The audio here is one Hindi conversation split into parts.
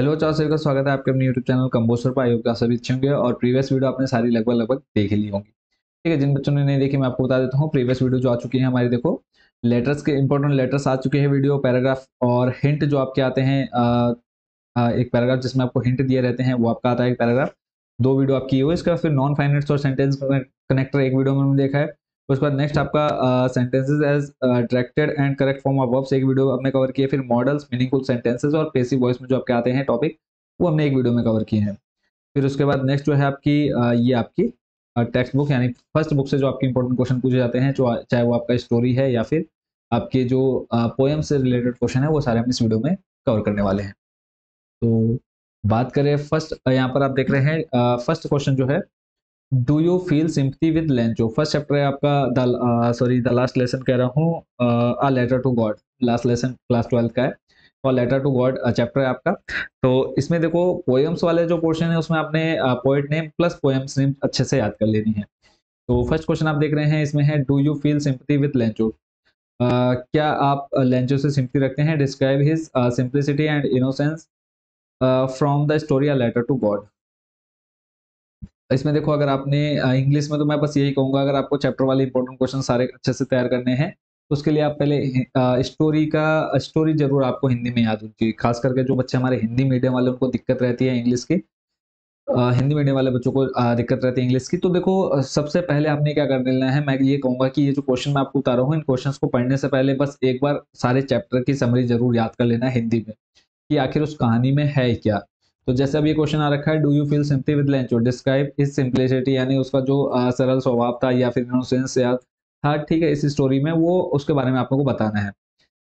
हेलो चार सभी का स्वागत है आपके अपने यूट्यूब चैनल कंबोसर पर। आई होप आप सभी अच्छे होंगे और प्रीवियस वीडियो आपने सारी लगभग देख ली होंगी, ठीक है। जिन बच्चों ने नहीं देखी मैं आपको बता देता हूँ, प्रीवियस वीडियो जो आ चुकी है हमारी, देखो लेटर्स के इंपॉर्टेंट लेटर्स आ चुके हैं, वीडियो पैराग्राफ और हिंट जो आपके आते हैं। एक पैराग्राफ जिसमें आपको हिंट दिए रहते हैं वो आपका आता है एक पैराग्राफ, दो वीडियो आपकी हुई। इसके बाद फिर नॉन फाइनेंस और सेंटेंस कनेक्टर एक वीडियो में हमने देखा है। उसके बाद नेक्स्ट आपका sentences as directed and correct form of verbs एक वीडियो हमने कवर किया। फिर मॉडल्स, मीनिंगफुल सेंटेंसेज और पैसिव वॉइस में जो आपके आते हैं टॉपिक वो हमने एक वीडियो में कवर किए हैं। फिर उसके बाद नेक्स्ट जो है आपकी ये आपकी टेक्स्ट बुक यानी फर्स्ट बुक से जो आपके इंपॉर्टेंट क्वेश्चन पूछे जाते हैं, जो चाहे वो आपका स्टोरी है या फिर आपके जो पोएम से रिलेटेड क्वेश्चन है, वो सारे हम इस वीडियो में कवर करने वाले हैं। तो बात करें फर्स्ट, यहाँ पर आप देख रहे हैं फर्स्ट क्वेश्चन जो है, do you feel sympathy with Lencho. First chapter है आपका, सॉरी द लास्ट लेसन कह रहा हूँ, a letter to God. Last lesson class 12 का है और लेटर टू गॉड चैप्टर है आपका। तो इसमें देखो पोएम्स वाले जो पोर्शन है उसमें आपने poet name plus poems name अच्छे से याद कर लेनी है। तो फर्स्ट क्वेश्चन आप देख रहे हैं इसमें है, do you feel sympathy with Lencho. क्या आप लेंचो से सिंपथी रखते हैं। Describe his simplicity and innocence from the story a letter to God. इसमें देखो अगर आपने इंग्लिश में, तो मैं बस यही कहूँगा अगर आपको चैप्टर वाले इंपॉर्टेंट क्वेश्चन सारे अच्छे से तैयार करने हैं उसके लिए आप पहले स्टोरी जरूर आपको हिंदी में याद होनी चाहिए। खास करके जो बच्चे हमारे हिंदी मीडियम वाले, उनको दिक्कत रहती है इंग्लिश की, हिंदी मीडियम वाले बच्चों को दिक्कत रहती है इंग्लिश की। तो देखो सबसे पहले आपने क्या कर लेना है, मैं ये कहूँगा कि ये जो क्वेश्चन मैं आपको उतारा हूँ, इन क्वेश्चन को पढ़ने से पहले बस एक बार सारे चैप्टर की समरी जरूर याद कर लेना हिंदी में कि आखिर उस कहानी में है क्या। तो जैसे अब ये क्वेश्चन आ रखा है, do you feel sympathy with Lencho, describe his simplicity यानी उसका जो सरल स्वभाव था या फिर इनोसेंस था, ठीक है, इस स्टोरी में वो उसके बारे में आप लोगों को बताना है।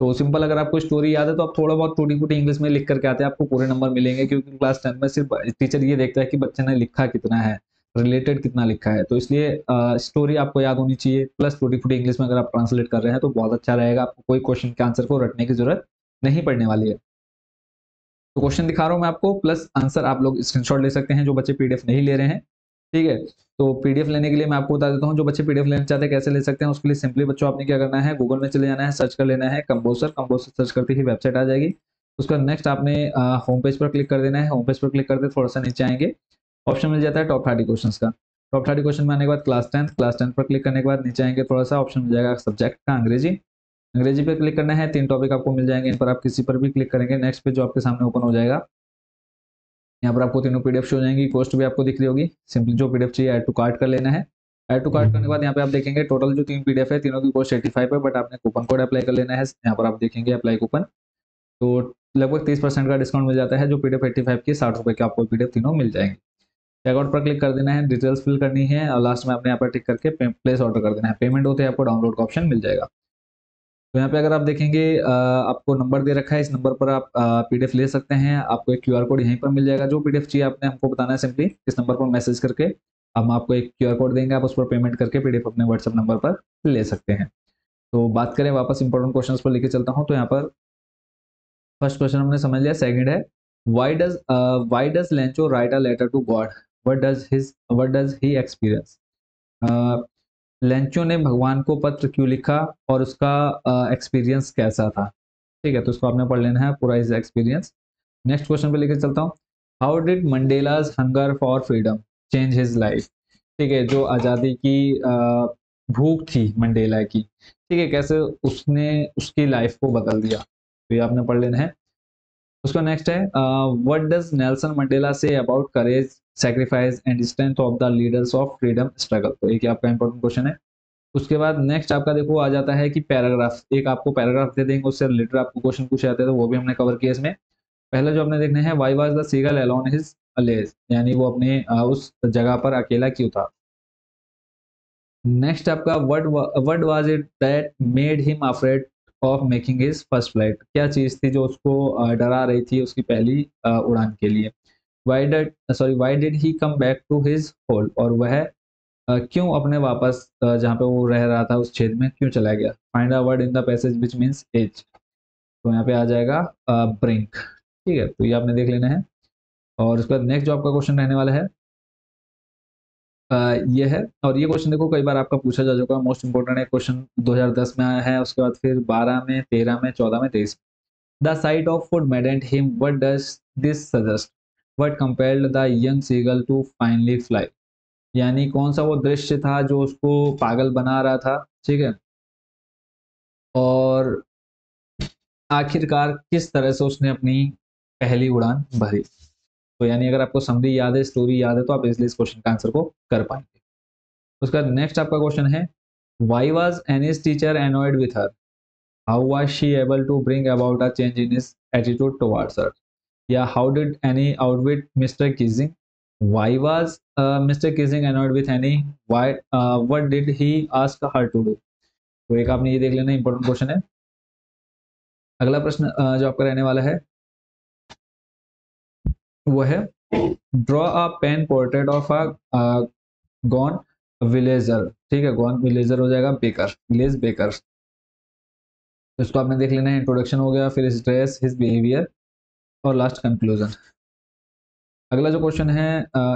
तो सिंपल अगर आपको स्टोरी याद है तो आप थोड़ा बहुत टूटी फूटी इंग्लिश में लिख करके आते हैं, आपको पूरे नंबर मिलेंगे, क्योंकि क्लास 10 में सिर्फ टीचर ये देखता है कि बच्चे ने लिखा कितना है, रिलेटेड कितना लिखा है। तो इसलिए स्टोरी आपको याद होनी चाहिए प्लस टूटी फूटी इंग्लिश में अगर आप ट्रांसलेट कर रहे हैं तो बहुत अच्छा रहेगा, आपको कोई क्वेश्चन के आंसर को रटने की जरूरत नहीं पड़ने वाली है। तो क्वेश्चन दिखा रहा हूँ मैं आपको, प्लस आंसर आप लोग स्क्रीनशॉट ले सकते हैं जो बच्चे पीडीएफ नहीं ले रहे हैं, ठीक है। तो पीडीएफ लेने के लिए मैं आपको बता देता हूँ, जो बच्चे पीडीएफ लेना चाहते हैं कैसे ले सकते हैं। उसके लिए सिंपली बच्चों आपने क्या करना है, गूगल में चले जाना है, सर्च कर लेना है कंबोसर सर्च करते ही वेबसाइट आ जाएगी। उसका नेक्स्ट आपने होम पेज पर क्लिक कर देना है। होम पेज पर क्लिक करते थोड़ा सा नीचे आएंगे, ऑप्शन मिल जाता है टॉप 30 क्वेश्चन का। टॉप 30 क्वेश्चन में आने के बाद क्लास 10 पर क्लिक करने के बाद नीचे आएंगे, थोड़ा सा ऑप्शन मिल जाएगा सब्जेक्ट का अंग्रेजी। अंग्रेजी पे क्लिक करना है, 3 टॉपिक आपको मिल जाएंगे, इन पर आप किसी पर भी क्लिक करेंगे। नेक्स्ट पेज जो आपके सामने ओपन हो जाएगा, यहाँ पर आपको तीनों पीडीएफ शो हो जाएंगी, कॉस्ट भी आपको दिख रही होगी। सिंपली जो पीडीएफ चाहिए ऐड टू कार्ट कर लेना है। ऐड टू कार्ट करने के बाद यहाँ पे आप देखेंगे टोटल जो 3 पीडीएफ है, तीनों की कॉस्ट 85 है, बट आपने कूपन कोड अप्लाई कर लेना है। यहाँ पर आप देखेंगे अप्लाई कूपन, तो लगभग 30% का डिस्काउंट मिल जाता है। जो पीडीएफ 85 की, 60 रुपये की आपको पीडीएफ तीनों मिल जाएंगे। चेकआउट पर क्लिक कर देना है, डिटेल्स फिल करनी है और लास्ट में आपने यहाँ पर टिक करके प्लेस ऑर्डर कर देना है। पेमेंट होते ही आपको डाउनलोड का ऑप्शन मिल जाएगा। तो यहाँ पे अगर आप देखेंगे आपको नंबर दे रखा है, इस नंबर पर आप पीडीएफ ले सकते हैं। आपको एक क्यूआर कोड यहीं पर मिल जाएगा, जो पीडीएफ चाहिए आपने हमको बताना है। सिंपली इस नंबर पर मैसेज करके हम आपको एक क्यूआर कोड देंगे, आप उस पर पेमेंट करके पीडीएफ अपने व्हाट्सएप नंबर पर ले सकते हैं। तो बात करें, वापस इंपॉर्टेंट क्वेश्चन पर लेके चलता हूँ। तो यहाँ पर फर्स्ट क्वेश्चन हमने समझ लिया, सेकेंड है why does Lencho write a letter to God, what does he experience. Lencho ने भगवान को पत्र क्यों लिखा और उसका एक्सपीरियंस कैसा था, ठीक है। तो उसको आपने पढ़ लेना है पूरा इस एक्सपीरियंस। नेक्स्ट क्वेश्चन पे लेकर चलता हूँ, how did Mandela's hunger for freedom change his life, ठीक है। जो आज़ादी की भूख थी मंडेला की, ठीक है, कैसे उसने उसकी लाइफ को बदल दिया। तो ये आपने पढ़ लेना है। उसका नेक्स्ट है, what does Nelson Mandela say about courage, sacrifice and strength of the leaders of freedom struggle. तो एक आपका इंपॉर्टेंट क्वेश्चन है। उसके बाद नेक्स्ट आपका देखो आ जाता है कि पैराग्राफ, एक आपको पैराग्राफ दे देंगे, उससे रिलेटेड आपको क्वेश्चन पूछे जाते हैं, तो वो भी हमने कवर किया। इसमें पहला जो आपने देखना है, why was the seagull alone his ledge, यानी वो अपने उस जगह पर अकेला क्यों था। नेक्स्ट आपका what was it that made him afraid of making his first flight, क्या चीज़ थी जो उसको डरा रही थी उसकी पहली उड़ान के लिए। Why did he come back to his hole, और वह क्यों अपने वापस जहाँ पे वो रह रहा था उस छेद में क्यों चला गया। Find a word in the passage which means age, तो यहाँ पे आ जाएगा ब्रिंक, ठीक है। तो ये आपने देख लेना है। और उसके बाद नेक्स्ट जो आपका क्वेश्चन रहने वाला है ये है, और ये क्वेश्चन देखो कई बार आपका पूछा जा चुका है, मोस्ट इंपोर्टेंट है क्वेश्चन। 2010 में आया है, उसके बाद फिर 12 में, 13 में, 14 में, 23 में। The sight of food maddened him, what does this suggest what compelled the young seagull to finally fly, यानी कौन सा वो दृश्य था जो उसको पागल बना रहा था, ठीक है, और आखिरकार किस तरह से उसने अपनी पहली उड़ान भरी। तो यानी अगर आपको समरी याद है, स्टोरी याद है, तो आप इसलिए इस क्वेश्चन का आंसर को कर पाएंगे। उसका नेक्स्ट आपका क्वेश्चन है, why was Annie's teacher annoyed with her, how was she able to bring about a change in his attitude towards her, या how did Annie outwit Mr Keesing, why was Mr Keesing annoyed with Annie, why what did he ask her to do. तो एक आपने ये देख लेना, इंपॉर्टेंट क्वेश्चन है। अगला प्रश्न जो आपका रहने वाला है वो है, draw a pen portrait of a Goan villager, ठीक है, गॉन विलेजर हो जाएगा बेकर, विलेज बेकर। इसको आपने देख लेना है, इंट्रोडक्शन हो गया, फिर हिज ड्रेस, हिज बिहेवियर और लास्ट कंक्लूजन। अगला जो क्वेश्चन है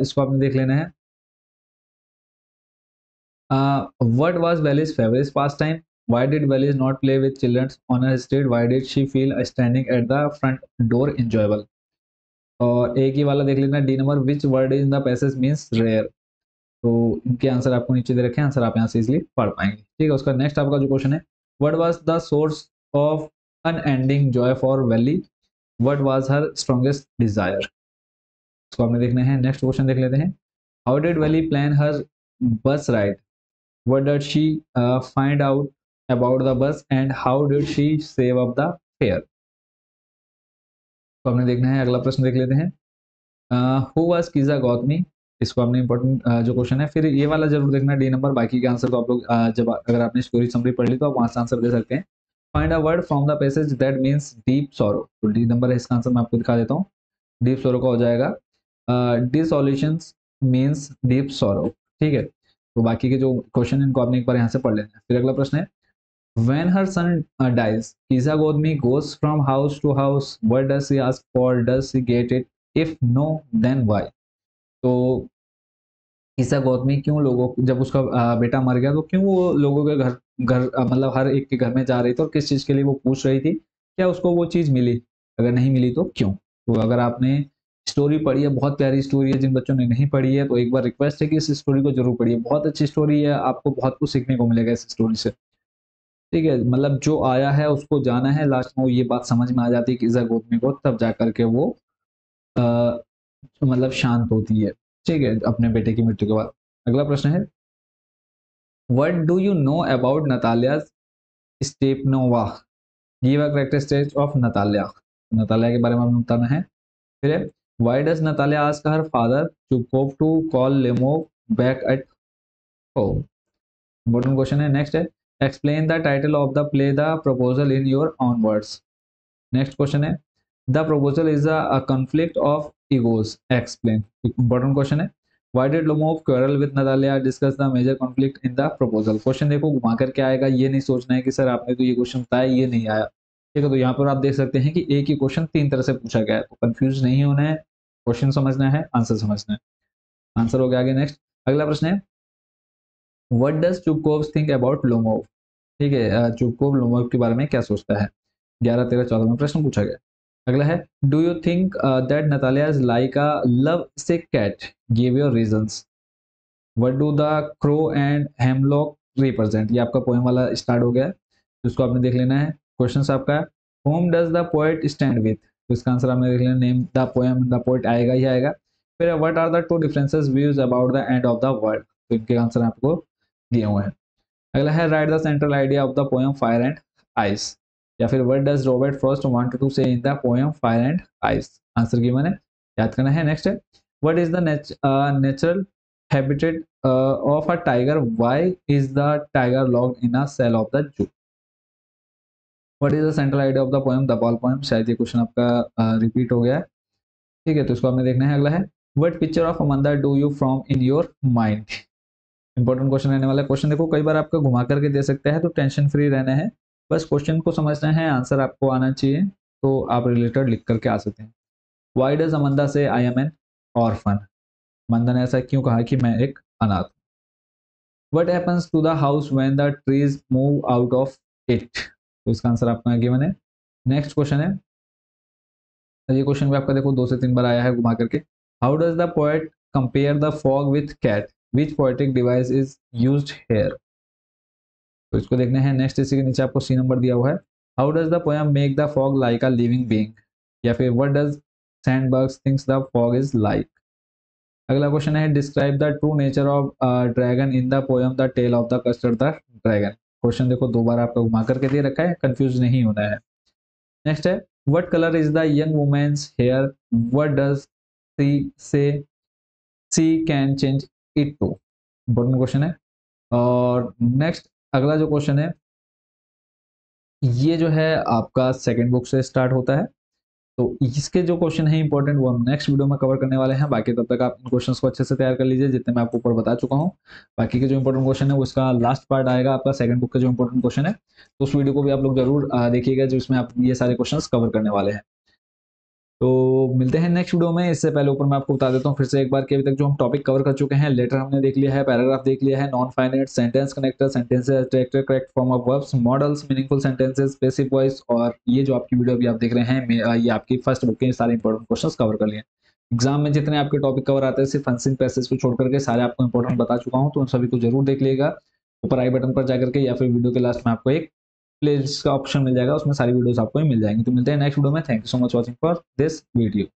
इसको आपने देख लेना है, what was Valli's favourite pastime, why did Valli's not play with childrens on her street, why did she feel standing at the front door enjoyable. और एक ही वाला देख लेना, D number, which word in the passage means rare. तो इनके आंसर आपको नीचे दे रखे हैं, आंसर आप यहाँ से इजिली पढ़ पाएंगे, ठीक है। उसका नेक्स्ट आपका जो क्वेश्चन है, what was the source of unending joy for Valli, what was her strongest desire. इसको आपने देखना है। नेक्स्ट क्वेश्चन देख लेते हैं, how did Valli plan her bus ride, what did she find out about the bus and how did she save up the fare. तो आपने देखना है। अगला प्रश्न देख लेते हैं, हु वाज किसा गौतमी, इसको आपने इंपॉर्टेंट जो क्वेश्चन है, फिर ये वाला जरूर देखना, डी नंबर। बाकी के आंसर तो आप लोग जब अगर आपने स्टोरी समरी पढ़ ली तो आप वहां से आंसर दे सकते हैं। Find a word from the passage that means deep sorrow, तो डी नंबर है इसका आंसर, मैं आपको दिखा देता हूँ, डीप सॉरो का हो जाएगा डिसोल्यूशन मीन्स डीप सॉरो, ठीक है। तो बाकी के जो क्वेश्चन इनको आपने एक बार यहाँ से पढ़ लेना है। फिर अगला प्रश्न है, when her son dies Kisa Gotami goes from house to house, what does she ask for, does she get it, if no then why. तो किसा गौतमी क्यों लोगों, जब उसका बेटा मर गया तो क्यों वो लोगों के घर मतलब हर एक के घर में जा रही थी, और किस चीज़ के लिए वो पूछ रही थी, क्या उसको वो चीज़ मिली, अगर नहीं मिली तो क्यों। तो अगर आपने स्टोरी पढ़ी है, बहुत प्यारी स्टोरी है, जिन बच्चों ने नहीं पढ़ी है तो एक बार रिक्वेस्ट है कि इस स्टोरी को जरूर पढ़िए, बहुत अच्छी स्टोरी है, आपको बहुत कुछ सीखने को मिलेगा इस स्टोरी से, ठीक है। मतलब जो आया है उसको जाना है, लास्ट में वो ये बात समझ में आ जाती है किसा गौतमी को, तब जा करके वो मतलब शांत होती है, ठीक है, अपने बेटे की मृत्यु के बाद। अगला प्रश्न है, what do you know about Natalia Stepanovna, give a characteristics of Natalia, Natalia के बारे में आपको बताना है। फिर है, why does Natalia ask her father Chubukov to call Lomov back at home, important question है। नेक्स्ट है, explain the title of the play the proposal in your own words. Next question है, the proposal is a conflict of egos, explain, important question है। Why did Lemo quarrel with Natalia, discuss the major conflict in the proposal। Question देखो घुमा कर क्या आएगा, ये नहीं सोचना है कि सर आपने तो ये क्वेश्चन बताया ये नहीं आया, ठीक है। तो यहाँ पर आप देख सकते हैं कि एक ही क्वेश्चन तीन तरह से पूछा गया है, तो कंफ्यूज नहीं होना है, क्वेश्चन समझना है, आंसर समझना है, आंसर हो गया आगे। नेक्स्ट अगला प्रश्न है, what does चुकोव think about Lemo, ठीक है, चुकोव Lemo के बारे में क्या सोचता है, 11, 13, 14 में प्रश्न पूछा गया। अगला है, do you think that Natalia is like a love sick cat, give your reasons, what do the crow and hemlock represent, ये आपका पोएम वाला स्टार्ट हो गया है, इसको आपने देख लेना है। क्वेश्चन आपका है, whom does the poet stand with, तो इसका आंसर आपने देख लेना, name the poem, the poet आएगा ही आएगा। फिर what are the two differences views about the end of the world, तो इनके आंसर आपको दिए हुए हैं। अगला है, write the central idea of the poem fire and ice, या फिर what does Robert Frost want to say in the poem fire and ice, answer given है, याद करना है। नेक्स्ट है, what is the natural habitat of a tiger, why is the tiger locked in a cell of the zoo, what is the central idea of the poem the ball poem, शायद ये क्वेश्चन आपका रिपीट हो गया है, ठीक है, तो इसको आपने देखना है। अगला है, what picture of Amanda do you form in your mind, important question रहने वाला। क्वेश्चन देखो कई बार आपका घुमा करके दे सकते हैं, तो टेंशन फ्री रहना है, बस क्वेश्चन को समझना है, आंसर आपको आना चाहिए, तो आप रिलेटेड लिख करके आ सकते हैं। Y does Amanda say I am an orphan, Amanda ने ऐसा क्यों कहा कि मैं एक अनाथ हूँ। What happens to the house when the trees move out of it, तो इसका आंसर आपको गिवन है। नेक्स्ट क्वेश्चन है, ये क्वेश्चन भी आपका देखो 2 से 3 बार आया है घुमा करके। How does the poet compare the fog with cat, which poetic device is used here, तो इसको देखना है। नेक्स्ट इसी के नीचे आपको सी नंबर दिया हुआ है, how does the poem make the fog like a living being, या फिर what does Sandburg thinks the fog is like. अगला क्वेश्चन है describe the true nature of dragon in the poem the tale of the custard the dragon. Question देखो 2 बार आपको घुमा करके दे रखा है, कंफ्यूज नहीं होना है। नेक्स्ट है what colour is the young women's hair, what does she say she can change it to, important question है। और नेक्स्ट अगला जो क्वेश्चन है ये जो है आपका सेकंड बुक से स्टार्ट होता है, तो इसके जो क्वेश्चन है इंपॉर्टेंट वो हम नेक्स्ट वीडियो में कवर करने वाले हैं। बाकी तब तक आप इन क्वेश्चंस को अच्छे से तैयार कर लीजिए जितने मैं आपको ऊपर बता चुका हूँ। बाकी के जो इंपॉर्टेंट क्वेश्चन है वो इसका लास्ट पार्ट आएगा आपका सेकंड बुक का जो इंपॉर्टेंट क्वेश्चन है, तो उस वीडियो को भी आप लोग जरूर देखिएगा जिसमें आप ये सारे क्वेश्चन कवर करने वाले हैं। तो मिलते हैं नेक्स्ट वीडियो में। इससे पहले ऊपर मैं आपको बता देता हूँ फिर से एक बार कि अभी तक जो हम टॉपिक कवर कर चुके हैं, लेटर हमने देख लिया है, पैराग्राफ देख लिया है, non finite, sentence connector, sentences, structure, correct form of verbs, models, meaningful sentences, passive voice, और ये जो आपकी वीडियो अभी आप देख रहे हैं ये आपकी फर्स्ट बुक के सारे इंपॉर्टेंट क्वेश्चन कवर कर लिए। एग्जाम में जितने आपके टॉपिक कवर आते हैं सिर्फ फंसिंग पैसेज को छोड़ करके सारे आपको इंपॉर्टेंट बता चुका हूँ, तो उन सभी को जरूर देख लिएगा। ऊपर आई बटन पर जाकर के या फिर वीडियो के लास्ट में आपको एक प्लेलिस्ट का ऑप्शन मिल जाएगा, उसमें सारी वीडियोस आपको ही मिल जाएंगी। तो मिलते हैं नेक्स्ट वीडियो में। Thank you so much watching for this video.